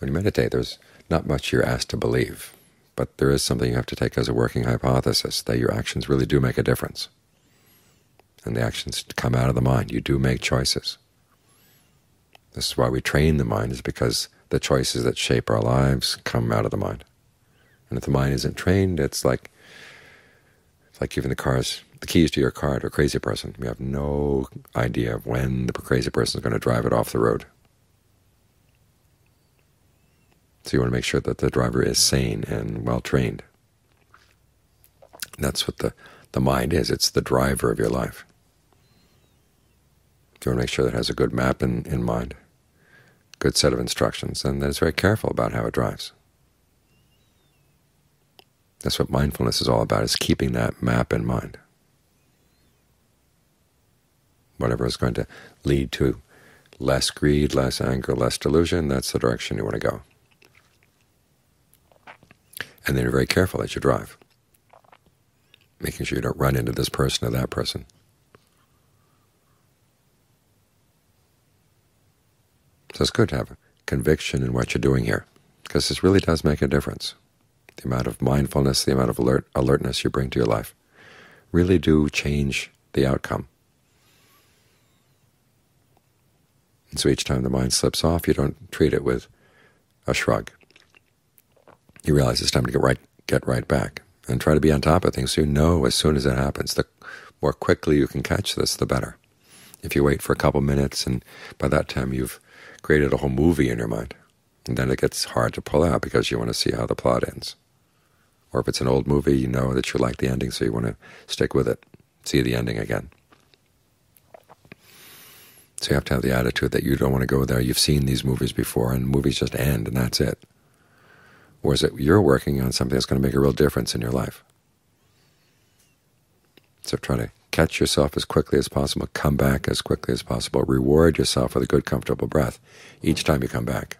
When you meditate, there's not much you're asked to believe, but there is something you have to take as a working hypothesis, that your actions really do make a difference. And the actions come out of the mind. You do make choices. This is why we train the mind, is because the choices that shape our lives come out of the mind. And if the mind isn't trained, it's like giving the keys to your car to a crazy person. You have no idea of when the crazy person is going to drive it off the road. So you want to make sure that the driver is sane and well-trained. That's what the mind is. It's the driver of your life. You want to make sure that it has a good map in mind, good set of instructions, and that it's very careful about how it drives. That's what mindfulness is all about, is keeping that map in mind. Whatever is going to lead to less greed, less anger, less delusion, that's the direction you want to go. And then you're very careful as you drive, making sure you don't run into this person or that person. So it's good to have a conviction in what you're doing here, because this really does make a difference. The amount of mindfulness, the amount of alertness you bring to your life really do change the outcome. And so each time the mind slips off, you don't treat it with a shrug. You realize it's time to get right back, and try to be on top of things so you know as soon as it happens. The more quickly you can catch this, the better. If you wait for a couple minutes, and by that time you've created a whole movie in your mind, and then it gets hard to pull out because you want to see how the plot ends. Or if it's an old movie, you know that you like the ending, so you want to stick with it, see the ending again. So you have to have the attitude that you don't want to go there. You've seen these movies before, and movies just end, and that's it. Whereas you're working on something that's going to make a real difference in your life. So try to catch yourself as quickly as possible, come back as quickly as possible, reward yourself with a good, comfortable breath each time you come back.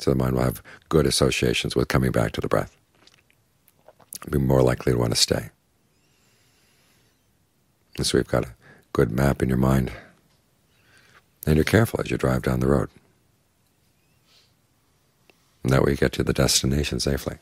So the mind will have good associations with coming back to the breath. You'll be more likely to want to stay. And so you've got a good map in your mind, and you're careful as you drive down the road. And that way you get to the destination safely.